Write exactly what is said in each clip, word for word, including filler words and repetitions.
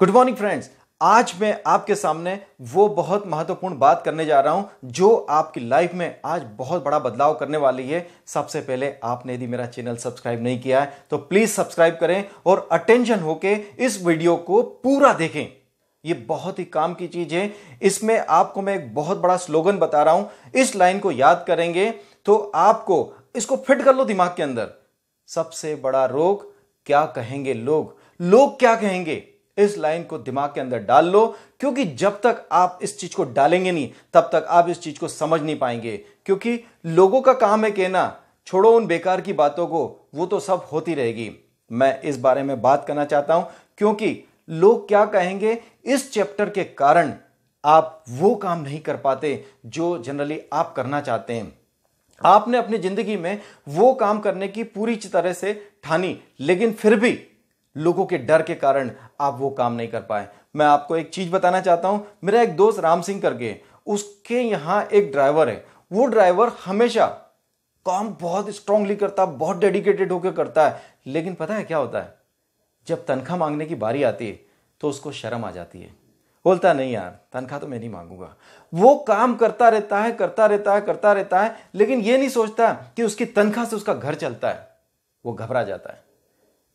Good morning friends, आज मैं आपके सामने वो बहुत महत्वपूर्ण बात करने जा रहा हूं जो आपकी लाइफ में आज बहुत बड़ा बदलाव करने वाली है। सबसे पहले आपने यदि मेरा चैनल सब्सक्राइब नहीं किया है तो प्लीज सब्सक्राइब करें और अटेंशन होके इस वीडियो को पूरा देखें। ये बहुत ही काम की चीज है। इसमें आपको मैं एक बहुत बड़ा स्लोगन बता रहा हूं, इस लाइन को याद करेंगे तो आपको इसको फिट कर लो दिमाग के अंदर। सबसे बड़ा रोग क्या कहेंगे लोग, लोग क्या कहेंगे। इस लाइन को दिमाग के अंदर डाल लो, क्योंकि जब तक आप इस चीज को डालेंगे नहीं तब तक आप इस चीज को समझ नहीं पाएंगे। क्योंकि लोगों का काम है कहना, छोड़ो उन बेकार की बातों को, वो तो सब होती रहेगी। मैं इस बारे में बात करना चाहता हूं, क्योंकि लोग क्या कहेंगे इस चैप्टर के कारण आप वो काम नहीं कर पाते जो जनरली आप करना चाहते हैं। आपने अपनी जिंदगी में वो काम करने की पूरी तरह से ठानी, लेकिन फिर भी लोगों के डर के कारण आप वो काम नहीं कर पाए। मैं आपको एक चीज बताना चाहता हूं। मेरा एक दोस्त राम सिंह करके, उसके यहाँ एक ड्राइवर है। वो ड्राइवर हमेशा काम बहुत स्ट्रांगली करता, बहुत डेडिकेटेड होकर करता है, लेकिन पता है क्या होता है, जब तनख्वाह मांगने की बारी आती है तो उसको शर्म आ जाती है। बोलता नहीं यार, तनख्वाह तो मैं नहीं मांगूंगा। वो काम करता रहता है करता रहता है करता रहता है लेकिन ये नहीं सोचता कि उसकी तनख्वाह से उसका घर चलता है। वो घबरा जाता है,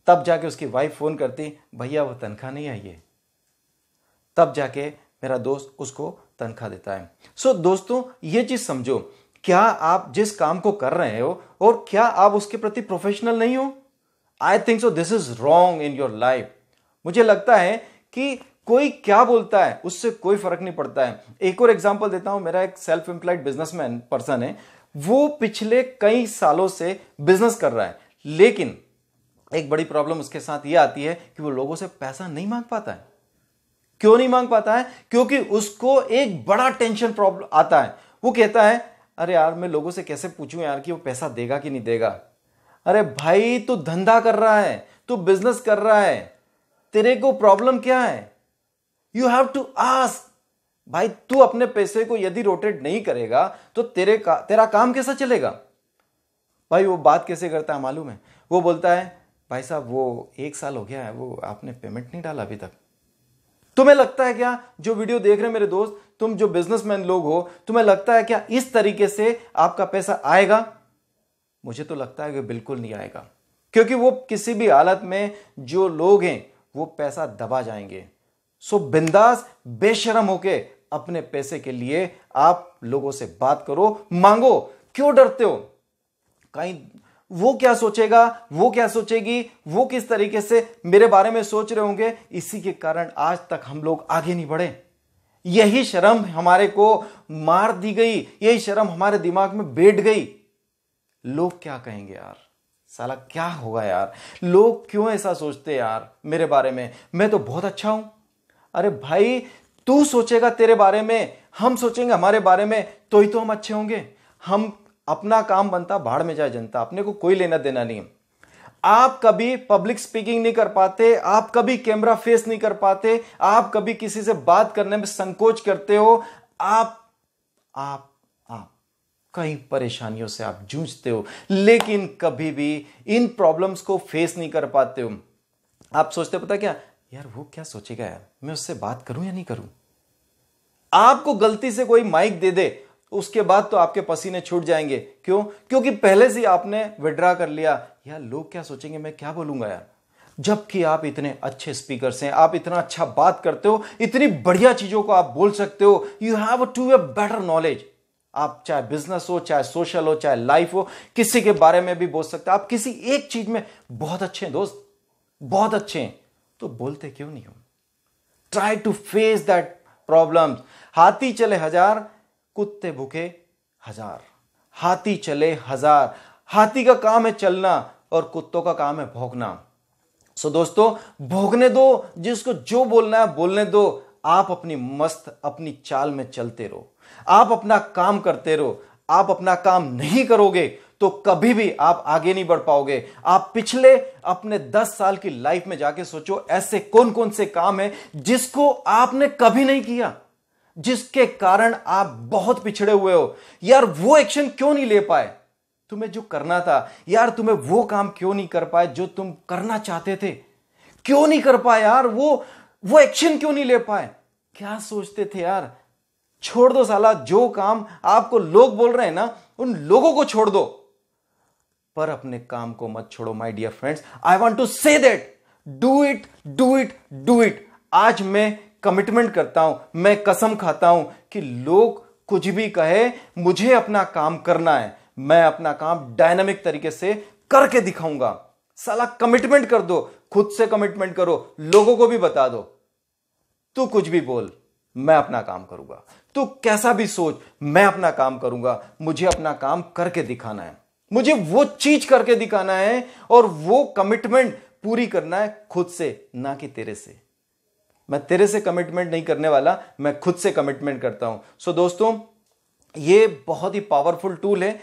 तब जाके उसकी वाइफ फोन करती, भैया वो तनख्वाह नहीं आई है। तब जाके मेरा दोस्त उसको तनख्वाह देता है। सो दोस्तों, ये चीज समझो, क्या आप जिस काम को कर रहे हो और क्या आप उसके प्रति प्रोफेशनल नहीं हो। I think so this is wrong in your life. मुझे लगता है कि कोई क्या बोलता है उससे कोई फर्क नहीं पड़ता है। एक और एग्जाम्पल देता हूं। मेरा एक सेल्फ एम्प्लॉयड बिजनेसमैन पर्सन है, वो पिछले कई सालों से बिजनेस कर रहा है, लेकिन एक बड़ी प्रॉब्लम उसके साथ ये आती है कि वो लोगों से पैसा नहीं मांग पाता है। क्यों नहीं मांग पाता है? क्योंकि उसको एक बड़ा टेंशन प्रॉब्लम आता है। वो कहता है, अरे यार मैं लोगों से कैसे पूछूं यार कि वो पैसा देगा कि नहीं देगा। अरे भाई तू धंधा कर रहा है, तू बिजनेस कर रहा है, तेरे को प्रॉब्लम क्या है? You have to ask. भाई तू अपने पैसे को यदि रोटेट नहीं करेगा तो तेरे का, तेरा काम कैसा चलेगा। भाई वो बात कैसे करता है मालूम है, वो बोलता है भाई साहब वो एक साल हो गया है, वो आपने पेमेंट नहीं डाला अभी तक। तुम्हें लगता है क्या, जो वीडियो देख रहे हैं मेरे दोस्त, तुम जो बिजनेसमैन लोग हो, तुम्हें लगता है क्या इस तरीके से आपका पैसा आएगा? मुझे तो लगता है कि बिल्कुल नहीं आएगा, क्योंकि वो किसी भी हालत में जो लोग हैं वो पैसा दबा जाएंगे। सो बिंदास बेशर्म होके अपने पैसे के लिए आप लोगों से बात करो, मांगो। क्यों डरते हो? कहीं वो क्या सोचेगा, वो क्या सोचेगी, वो किस तरीके से मेरे बारे में सोच रहे होंगे, इसी के कारण आज तक हम लोग आगे नहीं बढ़े। यही शर्म हमारे को मार दी गई, यही शर्म हमारे दिमाग में बैठ गई। लोग क्या कहेंगे यार, साला क्या होगा यार, लोग क्यों ऐसा सोचते यार मेरे बारे में, मैं तो बहुत अच्छा हूं। अरे भाई तू सोचेगा तेरे बारे में, हम सोचेंगे हमारे बारे में, तो ही तो हम अच्छे होंगे। हम अपना काम बनता भाड़ में जाए जनता, अपने को कोई लेना देना नहीं है। आप कभी पब्लिक स्पीकिंग नहीं कर पाते, आप कभी कैमरा फेस नहीं कर पाते, आप कभी किसी से बात करने में संकोच करते हो, आप आप आप कई परेशानियों से आप जूझते हो, लेकिन कभी भी इन प्रॉब्लम्स को फेस नहीं कर पाते हो। आप सोचते पता क्या यार, वो क्या सोचेगा यार, मैं उससे बात करूं या नहीं करूं। आपको गलती से कोई माइक दे दे, उसके बाद तो आपके पसीने छूट जाएंगे। क्यों? क्योंकि पहले से आपने विड्रा कर लिया, यार लोग क्या सोचेंगे, मैं क्या बोलूंगा यार। जबकि आप इतने अच्छे स्पीकर हैं, आप इतना अच्छा बात करते हो, इतनी बढ़िया चीजों को आप बोल सकते हो। You have to a better knowledge. आप चाहे बिजनेस हो, चाहे सोशल हो, चाहे लाइफ हो, किसी के बारे में भी बोल सकते हो। आप किसी एक चीज में बहुत अच्छे हैं दोस्त, बहुत अच्छे हैं, तो बोलते क्यों नहीं हो। Try to face that problem. हाथी चले हजार, कुत्ते भूखे हजार। हाथी चले हजार, हाथी का काम है चलना और कुत्तों का काम है भौंकना। सो दोस्तों, भौंकने दो, जिसको जो बोलना है बोलने दो। आप अपनी मस्त अपनी चाल में चलते रहो, आप अपना काम करते रहो। आप अपना काम नहीं करोगे तो कभी भी आप आगे नहीं बढ़ पाओगे। आप पिछले अपने दस साल की लाइफ में जाके सोचो, ऐसे कौन कौन से काम है जिसको आपने कभी नहीं किया, जिसके कारण आप बहुत पिछड़े हुए हो। यार वो एक्शन क्यों नहीं ले पाए, तुम्हें जो करना था यार, तुम्हें वो काम क्यों नहीं कर पाए जो तुम करना चाहते थे, क्यों नहीं कर पाए यार। वो वो एक्शन क्यों नहीं ले पाए? क्या सोचते थे यार? छोड़ दो साला, जो काम आपको लोग बोल रहे हैं ना उन लोगों को छोड़ दो, पर अपने काम को मत छोड़ो my dear friends. I want to say that, do it do it do it. आज मैं कमिटमेंट करता हूं, मैं कसम खाता हूं कि लोग कुछ भी कहे, मुझे अपना काम करना है। मैं अपना काम डायनामिक तरीके से करके दिखाऊंगा। साला कमिटमेंट कर दो, खुद से कमिटमेंट करो, लोगों को भी बता दो तू कुछ भी बोल मैं अपना काम करूंगा, तू कैसा भी सोच मैं अपना काम करूंगा। मुझे अपना काम करके दिखाना है, मुझे वो चीज करके दिखाना है और वो कमिटमेंट पूरी करना है खुद से, ना कि तेरे से। मैं तेरे से कमिटमेंट नहीं करने वाला, मैं खुद से कमिटमेंट करता हूं। सो so, दोस्तों ये बहुत ही पावरफुल टूल है।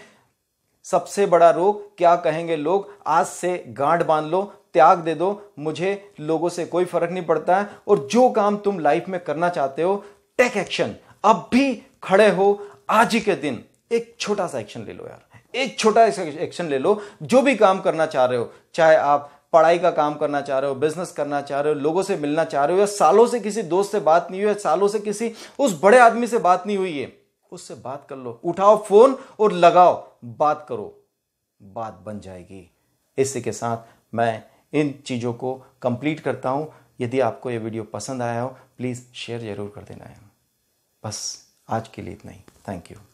सबसे बड़ा रोग क्या कहेंगे लोग, आज से गांठ बांध लो, त्याग दे दो, मुझे लोगों से कोई फर्क नहीं पड़ता है। और जो काम तुम लाइफ में करना चाहते हो, टेक एक्शन। अब भी खड़े हो, आज ही के दिन एक छोटा सा एक्शन ले लो यार, एक छोटा सा एक्शन ले लो। जो भी काम करना चाह रहे हो, चाहे आप पढ़ाई का काम करना चाह रहे हो, बिजनेस करना चाह रहे हो, लोगों से मिलना चाह रहे हो, या सालों से किसी दोस्त से बात नहीं हुई है, सालों से किसी उस बड़े आदमी से बात नहीं हुई है, उससे बात कर लो। उठाओ फोन और लगाओ, बात करो, बात बन जाएगी। इसी के साथ मैं इन चीज़ों को कंप्लीट करता हूं। यदि आपको ये वीडियो पसंद आया हो प्लीज़ शेयर जरूर कर देना है। बस आज के लिए इतना ही, थैंक यू।